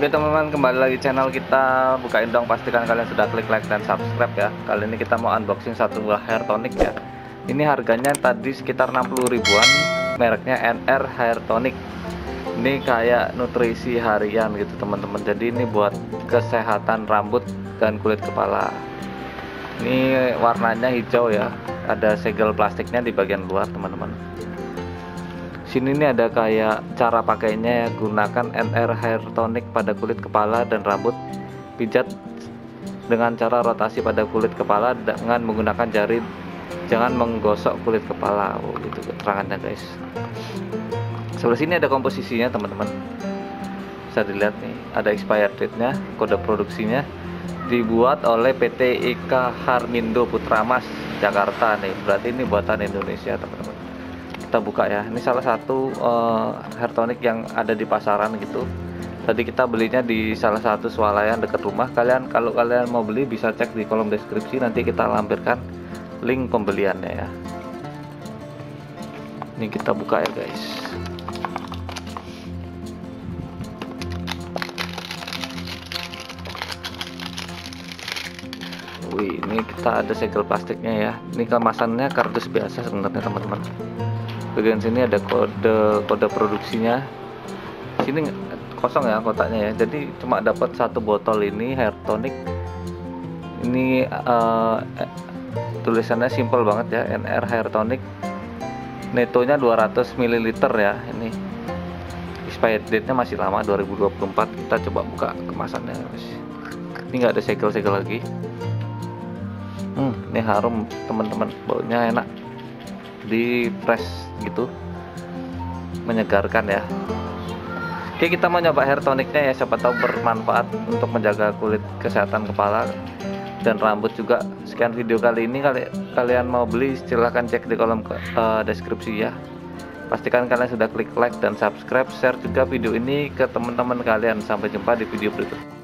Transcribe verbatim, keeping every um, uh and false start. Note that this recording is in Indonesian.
Oke teman-teman, kembali lagi channel kita Bukain Dong. Pastikan kalian sudah klik like dan subscribe ya. Kali ini kita mau unboxing satu hair tonic ya. Ini harganya tadi sekitar enam puluh ribuan, mereknya N R Hair Tonic. Ini kayak nutrisi harian gitu teman-teman. Jadi ini buat kesehatan rambut dan kulit kepala. Ini warnanya hijau ya. Ada segel plastiknya di bagian luar teman-teman. Sini ini ada kayak cara pakainya ya. Gunakan N R Hair Tonic pada kulit kepala dan rambut. Pijat dengan cara rotasi pada kulit kepala dengan menggunakan jari. Jangan menggosok kulit kepala. Oh, itu keterangannya guys. Sebelah sini ada komposisinya teman-teman. Bisa dilihat nih, ada expired date-nya, kode produksinya. Dibuat oleh P T E K Harmindo Putramas, Jakarta nih. Berarti ini buatan Indonesia teman-teman. Kita buka ya, ini salah satu uh, hair tonic yang ada di pasaran gitu. Tadi kita belinya di salah satu swalayan dekat rumah. Kalian kalau kalian mau beli bisa cek di kolom deskripsi, nanti kita lampirkan link pembeliannya ya. Ini kita buka ya guys. Wih, ini kita ada segel plastiknya ya. Ini kemasannya kardus biasa sebenarnya teman-teman. Bagian sini ada kode kode produksinya. Sini kosong ya kotaknya ya. Jadi cuma dapat satu botol ini hair tonic. Ini uh, tulisannya simple banget ya, N R Hair Tonic. Netonya dua ratus mililiter ya. Ini expired date-nya masih lama, dua ribu dua puluh empat. Kita coba buka kemasannya. Ini nggak ada segel-segel lagi. Hmm, ini harum teman-teman, baunya enak. Di press gitu, menyegarkan ya. Oke, kita mau nyoba hair tonicnya ya, siapa tahu bermanfaat untuk menjaga kulit, kesehatan kepala dan rambut juga. Sekian video kali ini. Kali kalian mau beli silahkan cek di kolom uh, deskripsi ya. Pastikan kalian sudah klik like dan subscribe, share juga video ini ke teman-teman kalian. Sampai jumpa di video berikutnya.